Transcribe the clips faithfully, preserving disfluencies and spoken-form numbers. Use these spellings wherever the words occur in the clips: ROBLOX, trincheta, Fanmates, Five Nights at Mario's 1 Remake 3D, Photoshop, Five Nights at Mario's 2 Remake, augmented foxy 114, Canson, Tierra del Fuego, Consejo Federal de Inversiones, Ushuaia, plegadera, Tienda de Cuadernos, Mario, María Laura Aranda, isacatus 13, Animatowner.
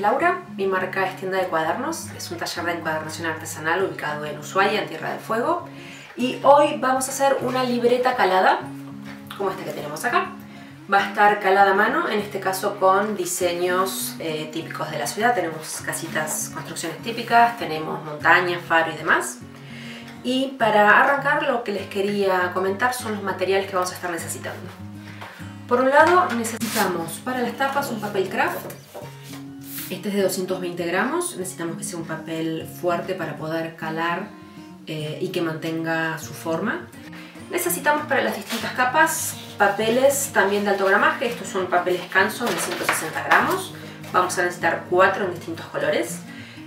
es Laura, mi marca es Tienda de Cuadernos, es un taller de encuadernación artesanal ubicado en Ushuaia, en Tierra del Fuego, y hoy vamos a hacer una libreta calada, como esta que tenemos acá. Va a estar calada a mano, en este caso con diseños eh, típicos de la ciudad. Tenemos casitas, construcciones típicas, tenemos montañas, faro y demás. Y para arrancar, lo que les quería comentar son los materiales que vamos a estar necesitando. Por un lado, necesitamos para las tapas un papel craft. Este es de doscientos veinte gramos. Necesitamos que sea un papel fuerte para poder calar eh, y que mantenga su forma. Necesitamos para las distintas capas papeles también de alto gramaje. Estos son papeles canson de ciento sesenta gramos. Vamos a necesitar cuatro en distintos colores.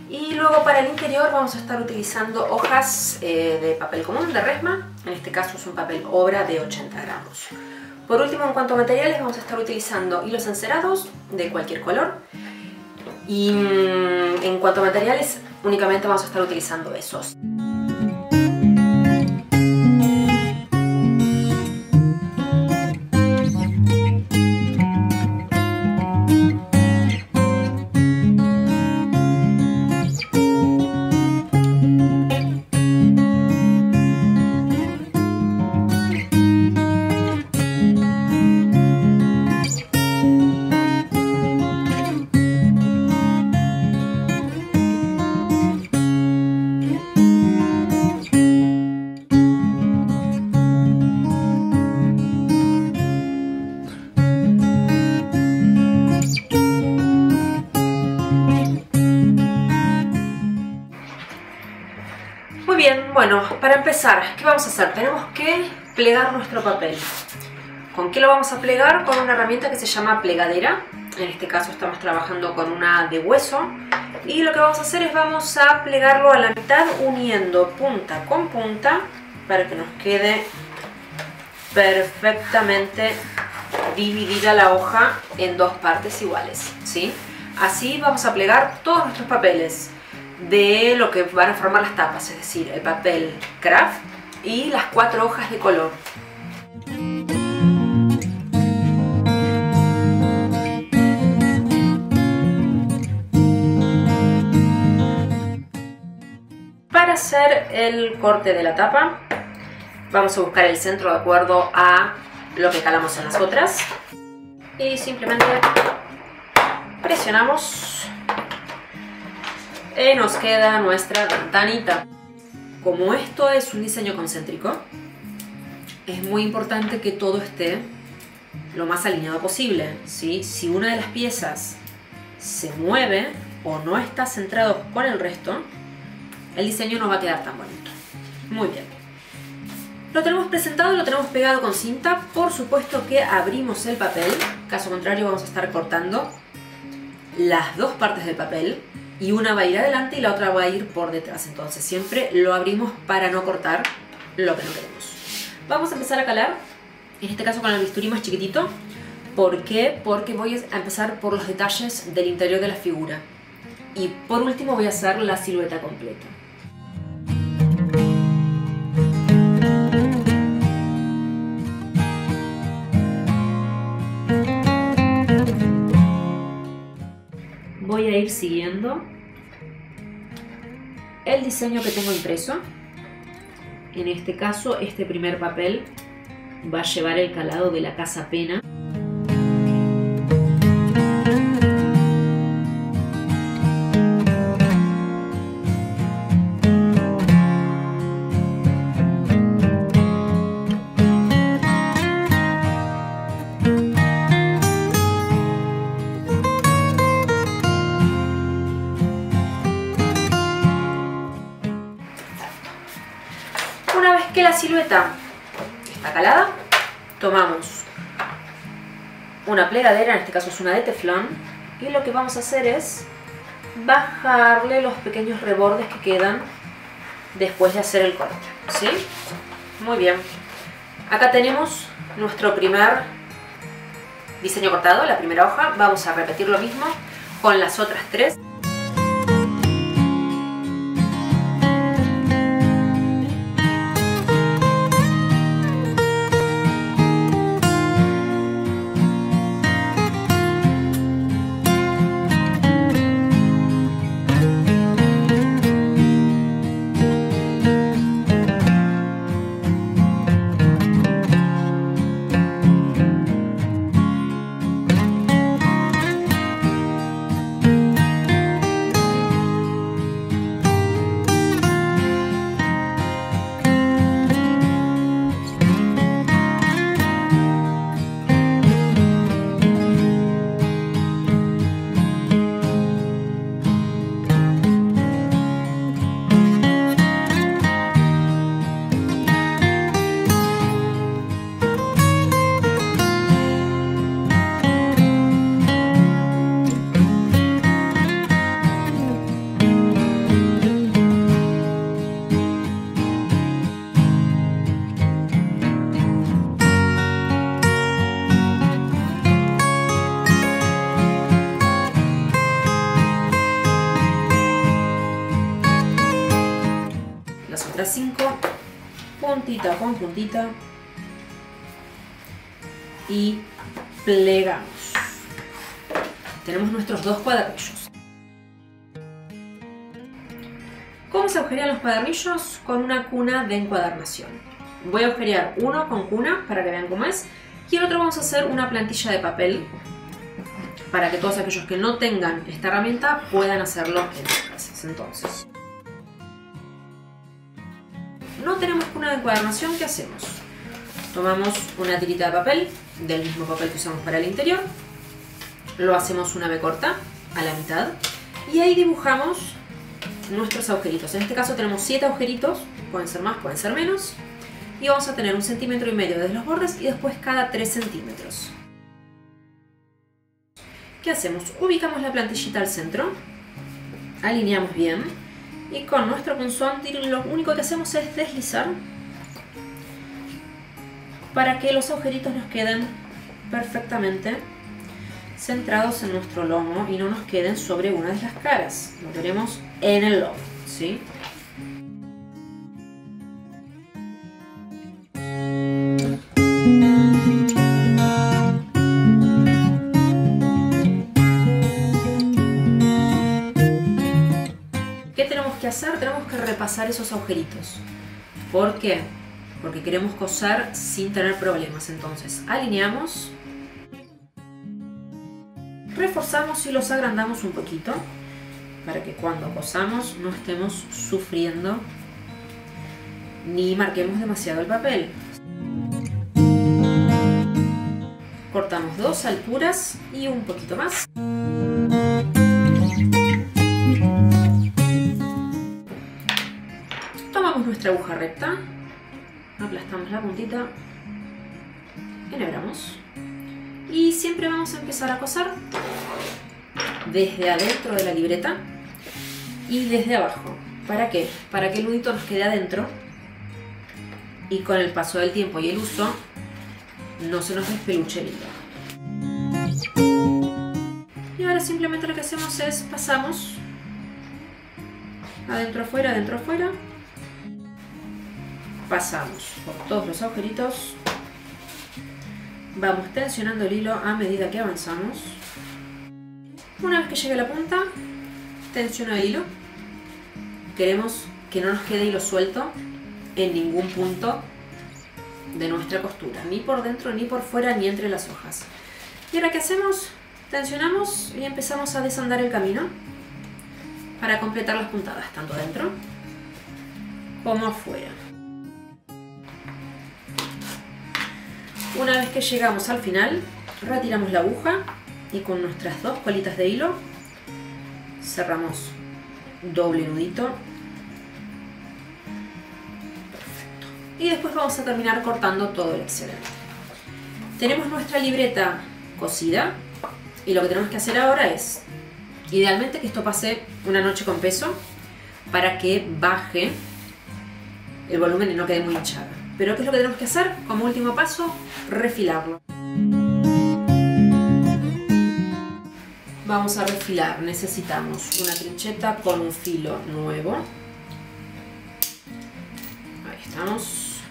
Y luego para el interior vamos a estar utilizando hojas eh, de papel común, de resma. En este caso es un papel obra de ochenta gramos. Por último, en cuanto a materiales, vamos a estar utilizando hilos encerados de cualquier color. Y en cuanto a materiales, únicamente vamos a estar utilizando esos. Bueno, para empezar, ¿qué vamos a hacer? Tenemos que plegar nuestro papel. ¿Con qué lo vamos a plegar? Con una herramienta que se llama plegadera. En este caso estamos trabajando con una de hueso. Y lo que vamos a hacer es vamos a plegarlo a la mitad uniendo punta con punta para que nos quede perfectamente dividida la hoja en dos partes iguales, ¿sí? Así vamos a plegar todos nuestros papeles de lo que van a formar las tapas, es decir, el papel craft y las cuatro hojas de color. Para hacer el corte de la tapa, vamos a buscar el centro de acuerdo a lo que calamos en las otras y simplemente presionamos. Y nos queda nuestra ventanita. Como esto es un diseño concéntrico, es muy importante que todo esté lo más alineado posible, ¿sí? Si una de las piezas se mueve o no está centrado con el resto, el diseño no va a quedar tan bonito. Muy bien. Lo tenemos presentado, lo tenemos pegado con cinta. Por supuesto que abrimos el papel. Caso contrario, vamos a estar cortando las dos partes del papel. Y una va a ir adelante y la otra va a ir por detrás. Entonces siempre lo abrimos para no cortar lo que no queremos. Vamos a empezar a calar, en este caso con el bisturí más chiquitito. ¿Por qué? Porque voy a empezar por los detalles del interior de la figura. Y por último voy a hacer la silueta completa. Voy a ir siguiendo el diseño que tengo impreso. En este caso, este primer papel va a llevar el calado de la Casa Pena. Que la silueta está calada, tomamos una plegadera, en este caso es una de teflón, y lo que vamos a hacer es bajarle los pequeños rebordes que quedan después de hacer el corte, ¿sí? Muy bien. Acá tenemos nuestro primer diseño cortado, la primera hoja. Vamos a repetir lo mismo con las otras tres. las otras cinco, puntita con puntita y plegamos. Tenemos nuestros dos cuadernillos. ¿Cómo se agujerean los cuadernillos? Con una cuna de encuadernación. Voy a agujerear uno con cuna para que vean cómo es, y el otro vamos a hacer una plantilla de papel para que todos aquellos que no tengan esta herramienta puedan hacerlo en sus casas. Entonces, no tenemos cuna de encuadernación, ¿qué hacemos? Tomamos una tirita de papel, del mismo papel que usamos para el interior, lo hacemos una B corta a la mitad y ahí dibujamos nuestros agujeritos. En este caso tenemos siete agujeritos, pueden ser más, pueden ser menos, y vamos a tener un centímetro y medio desde los bordes y después cada tres centímetros. ¿Qué hacemos? Ubicamos la plantillita al centro, alineamos bien y con nuestro punzón lo único que hacemos es deslizar para que los agujeritos nos queden perfectamente centrados en nuestro lomo y no nos queden sobre una de las caras. Lo tenemos en el lomo, ¿sí? ¿Qué tenemos que hacer? Tenemos que repasar esos agujeritos. ¿Por qué? Porque queremos coser sin tener problemas. Entonces alineamos, reforzamos y los agrandamos un poquito para que cuando cosamos no estemos sufriendo ni marquemos demasiado el papel. Cortamos dos alturas y un poquito más. Tomamos nuestra aguja recta, aplastamos la puntita, enhebramos y siempre vamos a empezar a coser desde adentro de la libreta y desde abajo. ¿Para qué? Para que el nudito nos quede adentro y con el paso del tiempo y el uso no se nos despeluche el hilo. Y ahora simplemente lo que hacemos es pasamos adentro afuera, adentro afuera, pasamos por todos los agujeritos, vamos tensionando el hilo a medida que avanzamos. Una vez que llegue a la punta, tensiono el hilo. Queremos que no nos quede hilo suelto en ningún punto de nuestra costura, ni por dentro, ni por fuera, ni entre las hojas. Y ahora, ¿qué hacemos? Tensionamos y empezamos a desandar el camino para completar las puntadas, tanto dentro como afuera. Una vez que llegamos al final, retiramos la aguja y con nuestras dos colitas de hilo cerramos doble nudito. Perfecto. Y después vamos a terminar cortando todo el excedente. Tenemos nuestra libreta cosida y lo que tenemos que hacer ahora es, idealmente que esto pase una noche con peso para que baje el volumen y no quede muy hinchada. Pero ¿qué es lo que tenemos que hacer? Como último paso, refilarlo. Vamos a refilar. Necesitamos una trincheta con un filo nuevo. Ahí estamos.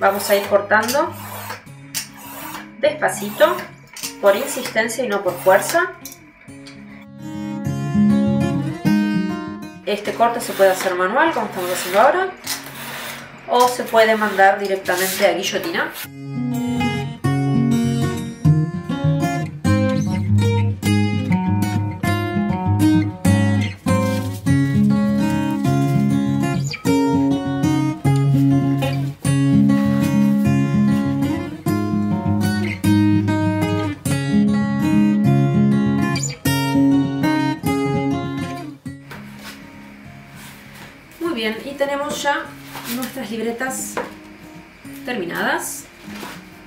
Vamos a ir cortando despacito, por insistencia y no por fuerza. Este corte se puede hacer manual, como estamos haciendo ahora, o se puede mandar directamente a guillotina. Tenemos ya nuestras libretas terminadas.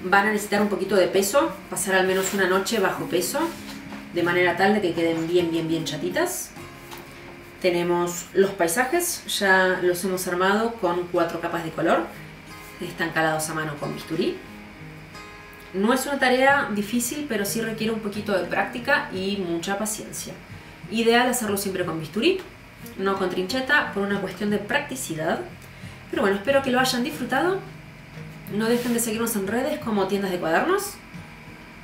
Van a necesitar un poquito de peso, pasar al menos una noche bajo peso, de manera tal de que queden bien, bien, bien chatitas. Tenemos los paisajes, ya los hemos armado con cuatro capas de color, están calados a mano con bisturí. No es una tarea difícil, pero sí requiere un poquito de práctica y mucha paciencia. Ideal hacerlo siempre con bisturí, no con trincheta, por una cuestión de practicidad. Pero bueno, espero que lo hayan disfrutado. No dejen de seguirnos en redes como Tiendas de Cuadernos.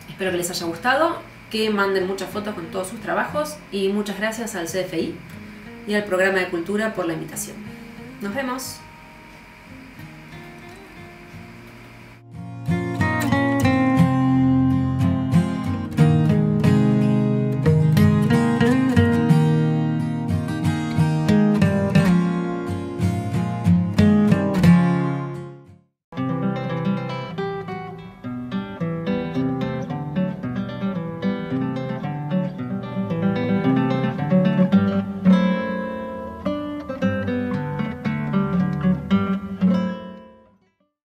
Espero que les haya gustado, que manden muchas fotos con todos sus trabajos y muchas gracias al C F I y al Programa de Cultura por la invitación. Nos vemos.